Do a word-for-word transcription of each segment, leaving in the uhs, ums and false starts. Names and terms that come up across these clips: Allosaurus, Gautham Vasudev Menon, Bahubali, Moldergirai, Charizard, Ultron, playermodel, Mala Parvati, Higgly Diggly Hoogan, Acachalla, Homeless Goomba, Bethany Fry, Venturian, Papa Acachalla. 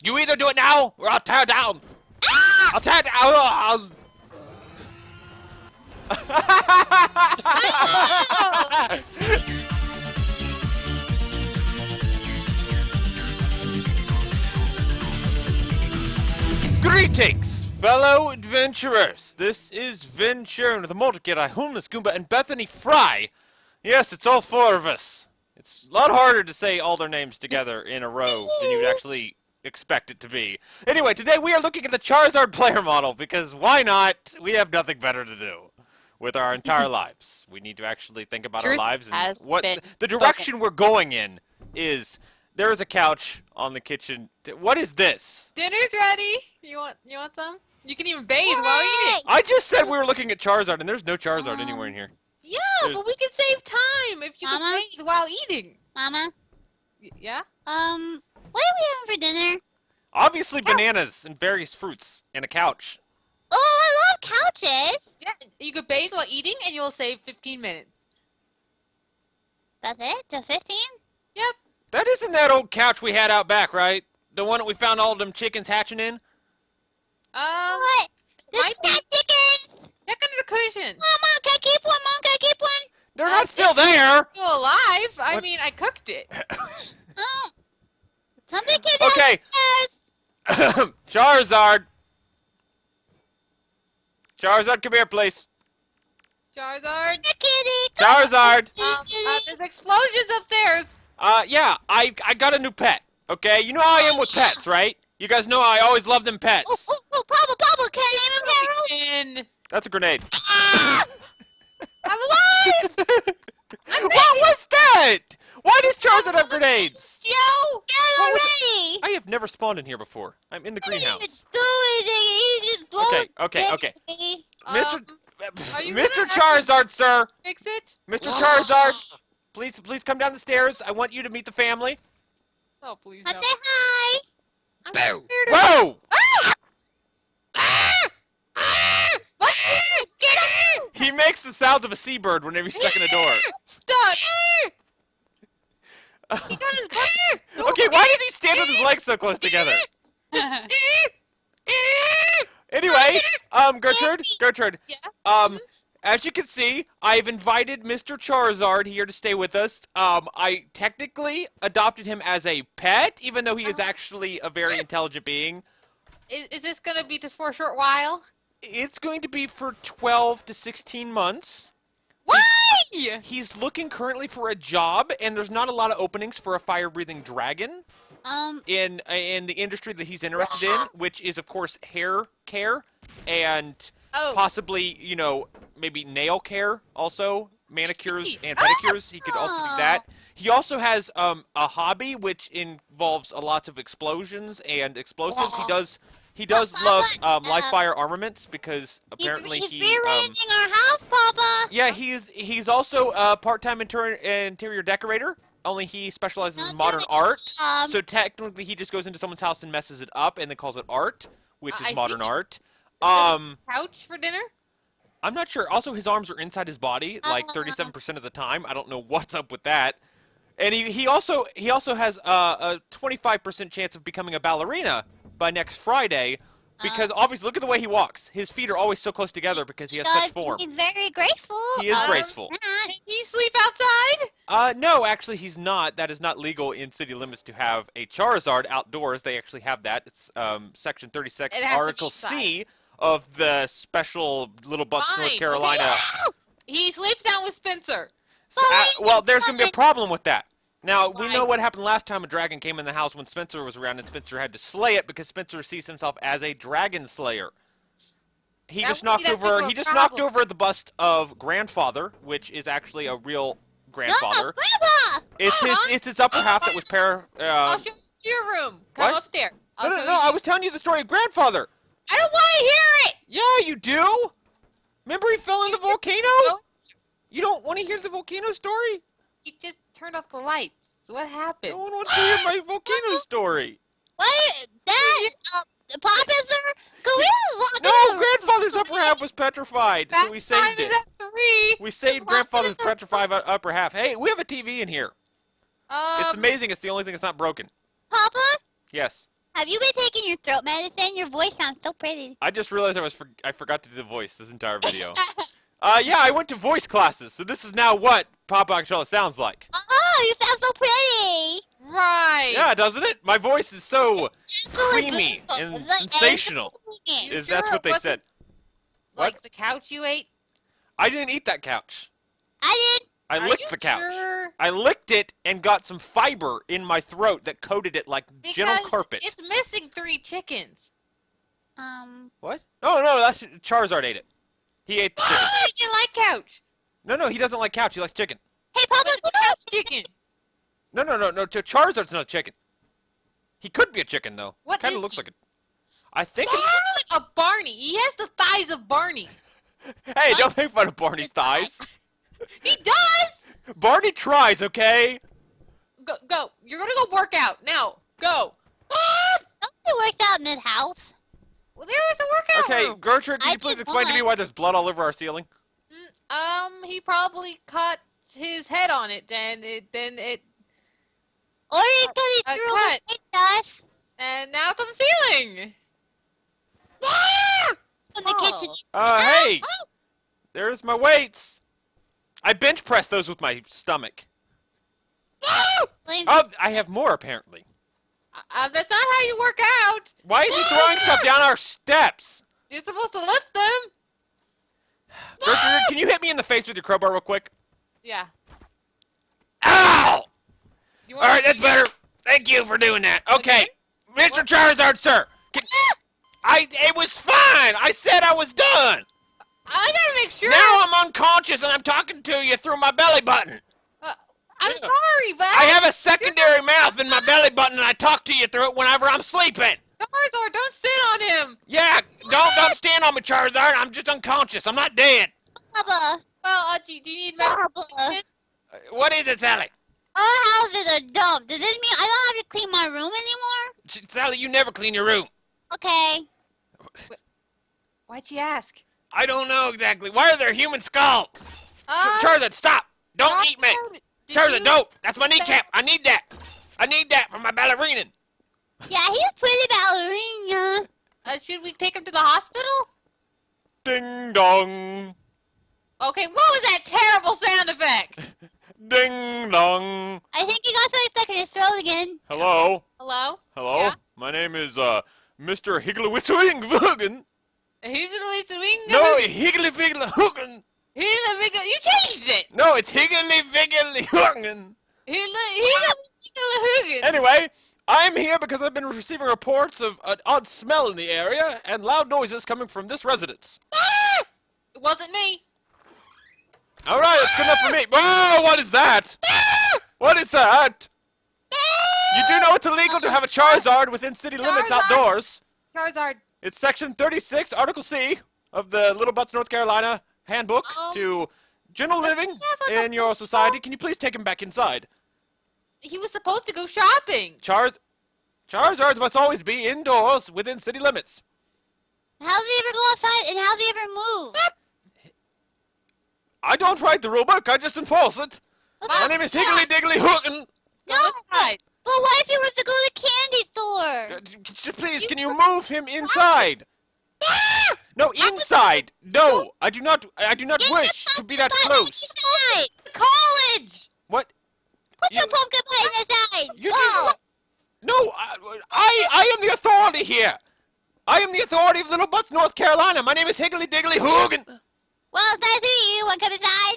You either do it now or I'll tear it down. Ah! I'll tear it down. I'll... Ah! Greetings, fellow adventurers. This is Venturian with the Moldergirai, Homeless Goomba, and Bethany Fry. Yes, it's all four of us. It's a lot harder to say all their names together in a row than you'd actually expect it to be. Anyway, today we are looking at the Charizard player model, because why not? We have nothing better to do with our entire lives. We need to actually think about Truth our lives and what th the direction spoken. We're going in is. There is a couch on the kitchen. What is this? Dinner's ready. You want? You want some? You can even bathe Yay! While eating. I just said we were looking at Charizard, and there's no Charizard um, anywhere in here. Yeah, there's... but we can save time if you Mama? Can bathe while eating. Mama. Y yeah. Um. What are we having for dinner? Obviously, yeah. Bananas and various fruits and a couch. Oh, I love couches. Yeah, you could bathe while eating, and you'll save fifteen minutes. That's it? Just fifteen? Yep. That isn't that old couch we had out back, right? The one that we found all of them chickens hatching in? Uh, what? This is not chicken! Look under the cushion! Oh, Mom, can I keep one? Mom, can I keep one? They're uh, not still there! Still alive! What? I mean, I cooked it. Oh. Something came okay. downstairs! Charizard! Charizard, come here, please. Charizard! Kitty. Charizard! Um, uh, there's explosions upstairs! Uh, yeah, I, I got a new pet, okay? You know how I am with pets, right? You guys know I always love them pets. Oh, oh, oh, bubble, bubble, can I name him Harold? That's a grenade. Ah! I'm alive! I'm what was that? Why does Charizard have grenades? Joe, get already! I have never spawned in here before. I'm in the greenhouse. Okay, okay, okay. Um, Mister Mister Charizard, sir. Fix it? Mister Charizard. Please, please come down the stairs. I want you to meet the family. Oh, please no. Hi. I'm Bow. Whoa! Ah! Ah! Ah! What? Get out! He makes the sounds of a seabird whenever he's stuck in a door. Stuck! He got his butt. Okay, why does he stand with his legs so close together? Anyway, um, Gertrude, Gertrude, yeah? um. As you can see, I've invited Mister Charizard here to stay with us. Um, I technically adopted him as a pet, even though he is actually a very intelligent being. Is, is this going to be just for a short while? It's going to be for twelve to sixteen months. Why? He's, he's looking currently for a job, and there's not a lot of openings for a fire-breathing dragon um, in, in the industry that he's interested in, which is, of course, hair care and... Oh. Possibly, you know, maybe nail care also, manicures and pedicures. He could also do that. He also has um, a hobby which involves a lot of explosions and explosives. He does he does love um, live fire armaments because apparently he. He's rearranging um, our house, Papa. Yeah, he's he's also a part-time interior interior decorator. Only he specializes in modern art. So technically, he just goes into someone's house and messes it up and then calls it art, which is modern art. Um, couch for dinner? I'm not sure. Also, his arms are inside his body, like thirty-seven percent of the time. I don't know what's up with that. And he, he also he also has uh, a twenty-five percent chance of becoming a ballerina by next Friday, because um, obviously, look at the way he walks. His feet are always so close together because he has such form. He's very graceful. He is um, graceful. Can he sleep outside? Uh, no, actually, he's not. That is not legal in city limits to have a Charizard outdoors. They actually have that. It's um, Section thirty-six, Article C. Of the special Little Bucks, Fine. North Carolina. Yeah! He sleeps down with Spencer. So, uh, well, there's going to be a problem with that. Now, Fine. We know what happened last time a dragon came in the house when Spencer was around, and Spencer had to slay it because Spencer sees himself as a dragon slayer. He that just knocked over. He just problem. knocked over the bust of Grandfather, which is actually a real grandfather. No, it's his. It's his upper oh, half that was para. Um, I'll show you your room. Come what? upstairs. I'll no, no, no! You. I was telling you the story of Grandfather. I don't want to hear it! Yeah, you do! Remember he fell in the volcano? You don't want to hear the volcano story? You just turned off the lights. So what happened? No one wants to hear my volcano story. What? That? Uh, Pop is there? Go in! No, Grandfather's upper half was petrified. So we saved it. We saved Grandfather's petrified upper half. Hey, we have a T V in here. Um, it's amazing. It's the only thing that's not broken. Papa? Yes. Have you been taking your throat medicine? Your voice sounds so pretty. I just realized I was for I forgot to do the voice this entire video. uh, yeah, I went to voice classes, so this is now what Papa Acachalla sounds like. Oh, you sound so pretty. Right. Yeah, doesn't it? My voice is so creamy and sensational. Is that's what they said? Like what? The couch you ate? I didn't eat that couch. I did. I Are licked the couch. Sure? I licked it and got some fiber in my throat that coated it like because gentle carpet. It's missing three chickens. Um. What? No, no, that's Charizard ate it. He ate the chicken. He didn't like couch. No, no, he doesn't like couch. He likes chicken. Hey, Papa, the couch chicken. No, no, no, no. Charizard's not a chicken. He could be a chicken though. What? Kind of looks he? like a. I think. He looks like a Barney. He has the thighs of Barney. Hey, don't make fun of Barney's thighs. He does! Barney tries, okay? Go, go. You're gonna go work out. Now, go. Ah, don't you work out in this house? Well, there is a workout room. Okay, Gertrude, can I you please explain want. to me why there's blood all over our ceiling? Mm, um, he probably caught his head on it, then it, then it... Or it's because uh, he threw it at us. And now it's on the ceiling! Ah! It's in the kitchen. Uh, hey! Oh. There's my weights! I bench press those with my stomach. Oh, I have more apparently. Uh, that's not how you work out. Why is he throwing stuff down our steps? You're supposed to lift them. Gertrude, can you hit me in the face with your crowbar real quick? Yeah. Ow! All right, that's better. Thank you for doing that. Okay, okay. Mister Charizard, sir. Can... I. It was fine. I said I was done. I gotta make sure. Now I'm unconscious and I'm talking to you through my belly button. Uh, I'm yeah. sorry, but I have a secondary mouth in my belly button, and I talk to you through it whenever I'm sleeping. Charizard, don't sit on him. Yeah, don't don't stand on me, Charizard. I'm just unconscious. I'm not dead. Bubba. Well, Archie, do you need medical attention? What is it, Sally? Our house is a dump. Does this mean I don't have to clean my room anymore? Sally, you never clean your room. Okay. Why'd you ask? I don't know exactly. Why are there human skulls? Uh, Charizard, stop! Don't God, eat me! Charizard, don't! That's my kneecap! I need that! I need that for my ballerina! Yeah, he's pretty ballerina! Uh, should we take him to the hospital? Ding dong! Okay, what was that terrible sound effect? Ding dong! I think he got something stuck in his throat again. Hello? Hello? Hello? Yeah? My name is, uh, Mister Higgly Hoogan. He's No, Higgly Diggly Hoogan. Higgly Diggly, you changed it. No, it's Higgly Diggly Hoogan. Higgly Diggly Hoogan. Anyway, I'm here because I've been receiving reports of an odd smell in the area and loud noises coming from this residence. Ah! It wasn't me. All right, that's ah! good enough for me. Oh, what is that? Ah! What is that? Ah! You do know it's illegal to have a Charizard within city Charizard. limits outdoors. Charizard. It's section thirty-six, Article C of the Little Butts North Carolina handbook um, to general living in your society. Can you please take him back inside? He was supposed to go shopping. Char Charizards must always be indoors within city limits. How do they ever go outside and how do they ever move? I don't write the rule book, I just enforce it. Well, My name is Higgly Diggly Hoogan. No, right. But what if he was to go to the candy store? Uh, please, can you move him inside? Ah! No, inside! No, I do not I do not Get wish to be that close. Inside. College! What? Put you, your pumpkin pie inside! You Go! No, I, I I am the authority here! I am the authority of Little Butts, North Carolina. My name is Higgly Diggly Hoogan! Well, that's you. Want to come inside?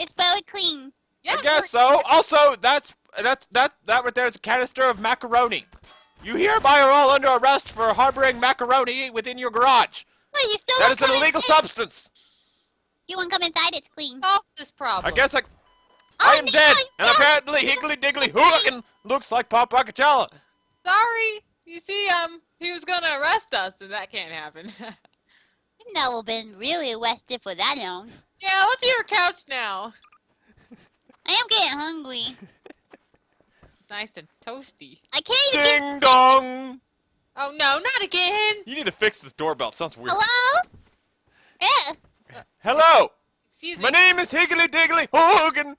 It's very clean. Yeah, I guess so. Also, that's... That's that that right there is a canister of macaroni. You hereby are all under arrest for harboring macaroni within your garage. Well, you still that is an illegal inside. substance. You won't come inside. It's clean. Solve this problem. I guess I. Oh, I am no, dead, and apparently Higgly Diggly Hoogan looks like Papa Acachalla. Sorry, you see, um, he was gonna arrest us, and that can't happen. You've never been really arrested for that long. Yeah, let's eat our couch now. I am getting hungry. Nice and toasty. I can't even Ding dong! Oh no, not again! You need to fix this doorbell, it sounds weird. Hello? Yeah. Uh, Hello! Excuse me. My name is Higgly Diggly Hoogan!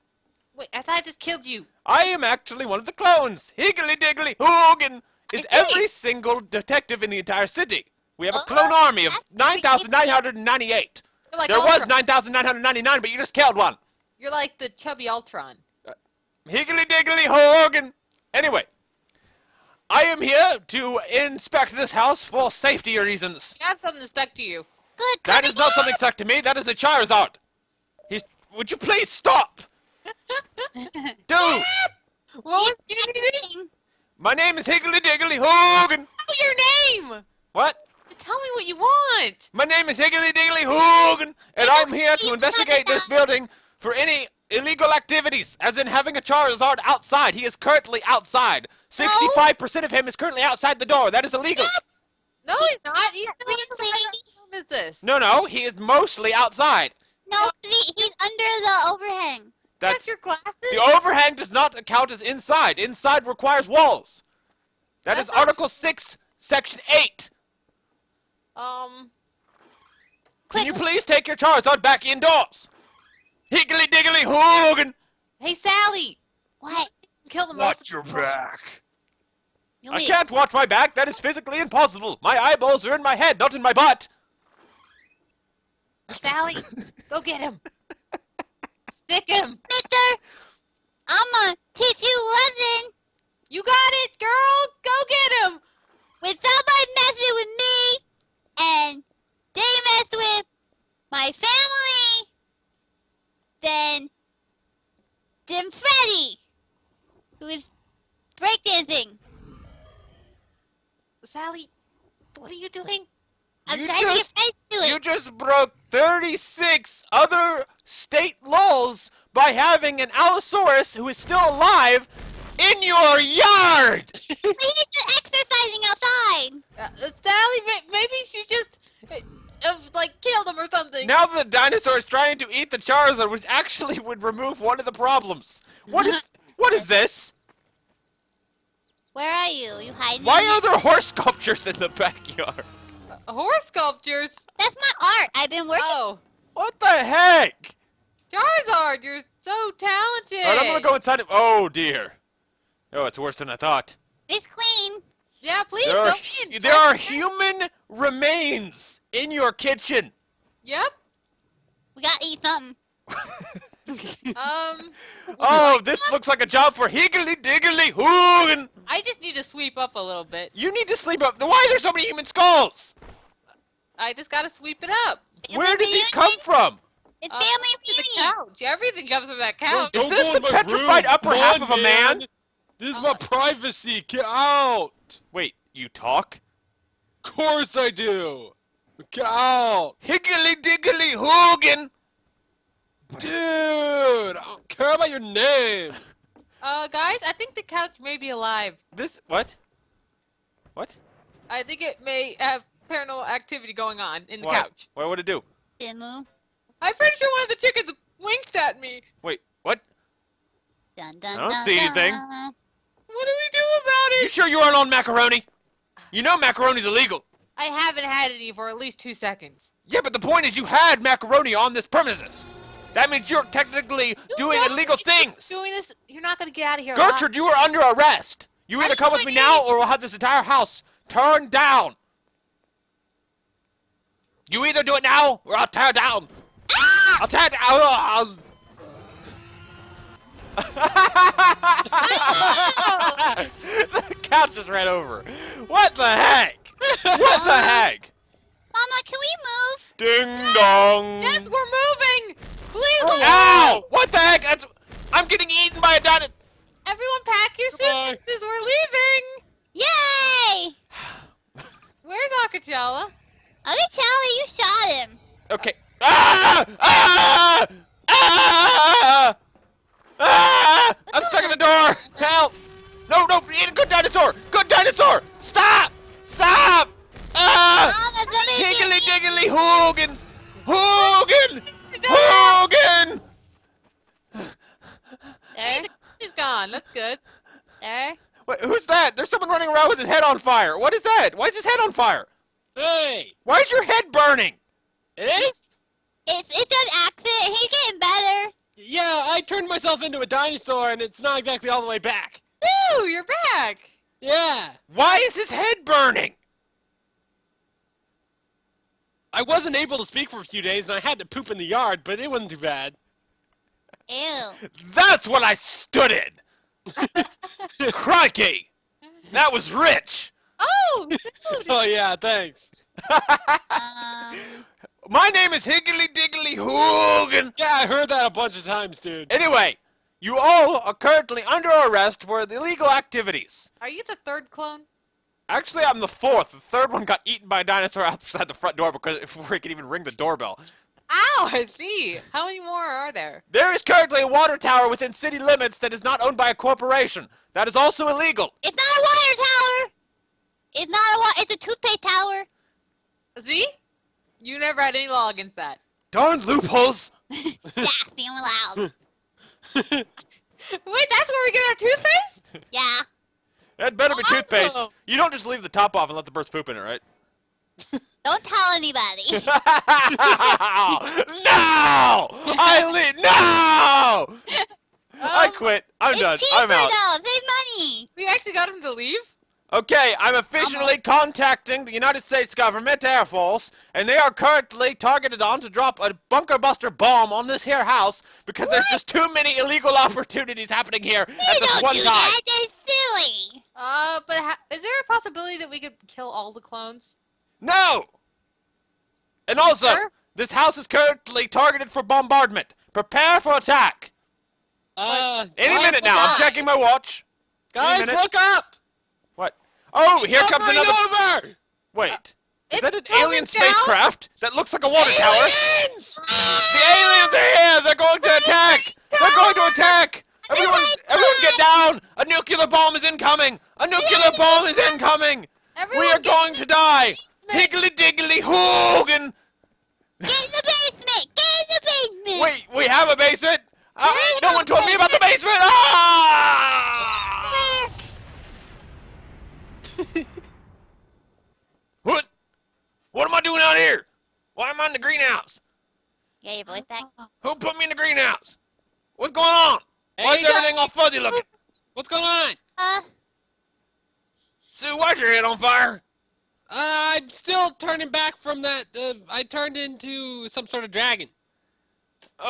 Wait, I thought I just killed you. I am actually one of the clones, Higgly Diggly Hoogan! is it every is. single detective in the entire city. We have a clone uh, army of nine thousand nine hundred ninety-eight. Like there Ultron. was nine thousand nine hundred ninety-nine, but you just killed one. You're like the chubby Ultron. Uh, Higgly Diggly Hogan. Anyway, I am here to inspect this house for safety reasons. You have something stuck to you. Good. That is not something stuck to me. That is a Charizard. He's. Would you please stop? Dude. What was your name? My name is Higgly Diggly Hoogan. What's your name? What? Just tell me what you want. My name is Higgly Diggly Hoogan, and I'm here to investigate this building for any illegal activities, as in having a Charizard outside. He is currently outside. sixty-five percent of him is currently outside the door. That is illegal. No, he's not. He's still inside. What room is this? No, no. He is mostly outside. No, he's under the overhang. That's your glasses. The overhang does not count as inside. Inside requires walls. That That's is Article Six, Section Eight. Um. Can quick. you please take your Charizard back indoors? Higgly Diggly Hoogan. Hey Sally. What? Kill them. Watch your back. You'll I can't watch my back. That is physically impossible. My eyeballs are in my head, not in my butt. Sally, go get him. Stick him. Mister, I'ma teach you a lesson. You got it, girl. Go get him. When somebody messes with me and they mess with my family, then, then Freddy, who is breakdancing. Sally, what are you doing? I'm you, just, you just broke thirty-six other state laws by having an Allosaurus who is still alive in your yard! We need to exercising outside! Uh, Sally, maybe she just, uh, like, killed him or something. Now the dinosaur is trying to eat the Charizard, which actually would remove one of the problems. What is, what is this? Where are you? You hiding? Why are there horse sculptures in the backyard? Horse sculptures? That's my art. I've been working. Oh. What the heck? Charizard, you're so talented. All right, I'm going to go inside. Of oh, dear. Oh, it's worse than I thought. It's clean. Yeah, please. There are, in. There are human remains in your kitchen. Yep. We got to eat something. um. Oh, this stuff? looks like a job for Higgly Diggly Hoogan. I just need to sweep up a little bit. You need to sweep up. Why are there so many human skulls? I just gotta sweep it up. It's Where did these come from? It's uh, family reunion. Everything comes from that couch. Yo, is this the petrified room. upper Come half on, of a man? man? This is uh, my privacy. Get out. Wait, you talk? Of course I do. Get out. Higgly Diggly Hoogan. Dude, I don't care about your name. Uh, guys, I think the couch may be alive. This what? What? I think it may have paranormal activity going on in the Why? couch. What would it do? Demo. I'm pretty sure one of the chickens winked at me. Wait, what? Dun, dun, I don't dun, see dun, anything. Dun. What do we do about it? You sure you aren't on macaroni? You know macaroni's illegal. I haven't had any for at least two seconds. Yeah, but the point is you had macaroni on this premises. That means you're technically you doing illegal things. Doing this, you're not going to get out of here. Gertrude, you are under arrest. You either come with me now or we'll have this entire house turned down. You either do it now or I'll tear it down. Ah! I'll tear it down. I'll... The couch just ran over. What the heck? What the heck? Mama, can we move? Ding dong. Yes, we're moving. Please oh, Ow! What the heck? That's, I'm getting eaten by a dinosaur. Everyone pack your suitcases. We're leaving. Yay! Where's Acachalla? Acachalla, you shot him. Okay. Uh, ah! Ah! Ah! Ah! I'm stuck in the door. Help! No, no, eat a good dinosaur. Good dinosaur. Stop! Stop! Ah! Higgly Diggly Hoogan. Hoogan. Hogan! There. He's gone. That's good. There. Wait, who's that? There's someone running around with his head on fire. What is that? Why is his head on fire? Hey! Why is your head burning? It is? It's, it's an accident. He's getting better. Yeah, I turned myself into a dinosaur, and it's not exactly all the way back. Ooh, you're back! Yeah! Why is his head burning? I wasn't able to speak for a few days, and I had to poop in the yard, but it wasn't too bad. Ew. That's what I stood in! Crikey! That was rich! Oh! Oh yeah, thanks. um... My name is Higgly Diggly Hoogan! Yeah, I heard that a bunch of times, dude. Anyway, you all are currently under arrest for illegal activities. Are you the third clone? Actually, I'm the fourth. The third one got eaten by a dinosaur outside the front door because before it could even ring the doorbell. Ow, I see. How many more are there? There is currently a water tower within city limits that is not owned by a corporation. That is also illegal. It's not a water tower! It's not a wa it's a toothpaste tower. See? You never had any law against that. Darn loopholes! Yeah, being loud. Wait, that's where we get our toothpaste? Yeah. That better be also toothpaste. You don't just leave the top off and let the birds poop in it, right? Don't tell anybody. No! I leave. No! Um, I quit. I'm it's done. I'm out. Though. Save money. We actually got him to leave? Okay, I'm officially um, contacting the United States government Air Force, and they are currently targeted on to drop a bunker buster bomb on this here house because what? There's just too many illegal opportunities happening here we at this don't one do time. That. That's silly. Uh, but ha is there a possibility that we could kill all the clones? No. And also, sure? This house is currently targeted for bombardment. Prepare for attack. Uh, any minute now. Die. I'm checking my watch. Guys, look up. Oh, it's here comes another. Over. Wait, is that an alien spacecraft that looks like a water aliens! Tower? The aliens are here! They're going to attack! They're going to attack! Everyone, everyone, get down! A nuclear bomb is incoming! A nuclear bomb is incoming! We are going to die! Higgly Diggly Hoogan! Get in the basement! Get in the basement! Wait, we have a basement? Uh, no one told me about the basement! Ah! What? What am I doing out here? Why am I in the greenhouse? Yeah, your voice back. Who put me in the greenhouse? What's going on? Hey, why is everything all fuzzy looking? What's going on? Uh. Sue, why's your head on fire? Uh, I'm still turning back from that. Uh, I turned into some sort of dragon.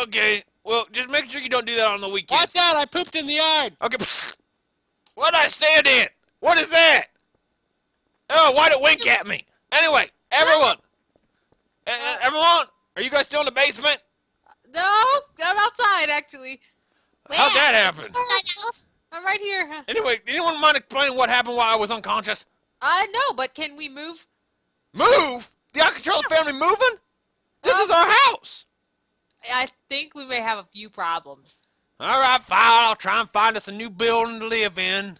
Okay. Well, just make sure you don't do that on the weekends. Watch out! I pooped in the yard. Okay. What did I stand in? What is that? Oh, why'd it wink at me? Anyway, everyone! Uh, everyone! Are you guys still in the basement? No, I'm outside, actually. Where? How'd that happen? I'm right here. Anyway, anyone mind explaining what happened while I was unconscious? Uh, no, but can we move? Move? The Acachalla yeah. family moving? This um, is our house! I think we may have a few problems. Alright, fine. I'll try and find us a new building to live in.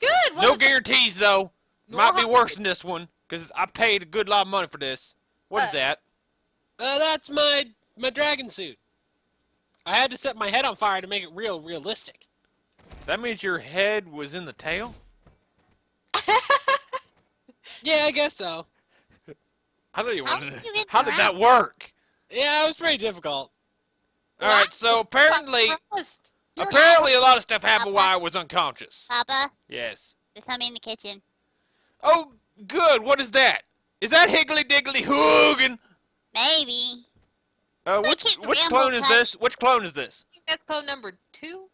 Good! No guarantees, though. Might be worse than this one, because I paid a good lot of money for this. What uh, is that? Uh, that's my my dragon suit. I had to set my head on fire to make it real realistic. That means your head was in the tail? Yeah, I guess so. I don't even how did, you how did that work? Yeah, it was pretty difficult. Alright, so apparently... Apparently a lot of stuff happened Papa? while I was unconscious. Papa? Yes? Just help me in the kitchen. Oh, good. What is that? Is that Higgly Diggly Hoogan? Maybe. Uh, which which clone is this? Which clone is this? That's clone number two.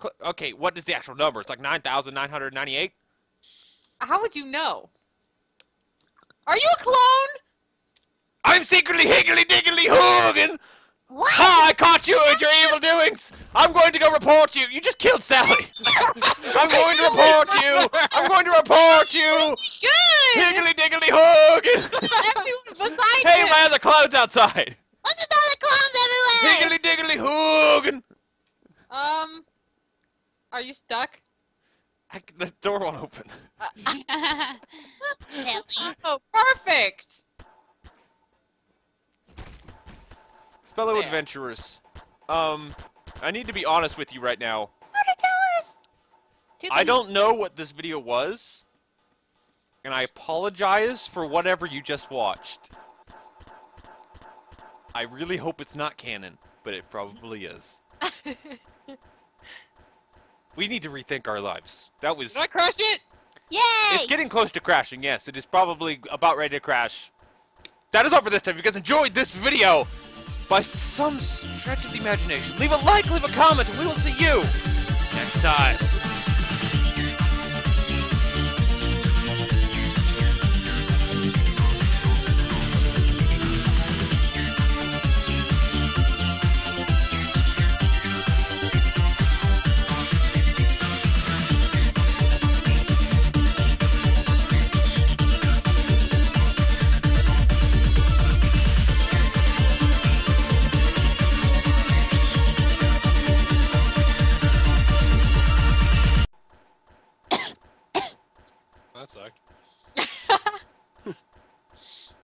Cl okay, what is the actual number? It's like nine thousand nine hundred ninety-eight. How would you know? Are you a clone? I'm secretly Higgly Diggly Hoogan. What? Ha! I caught you at your evil doings! I'm going to go report you! You just killed Sally! I'm going to report you! I'm going to report you! Good! Higgly Diggly Hoogan! Hey, my other clones outside! What's with all the clones everywhere? Higgly Diggly Hoogan! Um... Are you stuck? I, the door won't open. Oh, perfect! Fellow there. Adventurers, um, I need to be honest with you right now. I don't know what this video was, and I apologize for whatever you just watched. I really hope it's not canon, but it probably is. We need to rethink our lives. That was. Did I crush it? Yay! It's getting close to crashing, yes. It is probably about ready to crash. That is all for this time. If you guys enjoyed this video, by some stretch of the imagination, leave a like, leave a comment, and we will see you next time.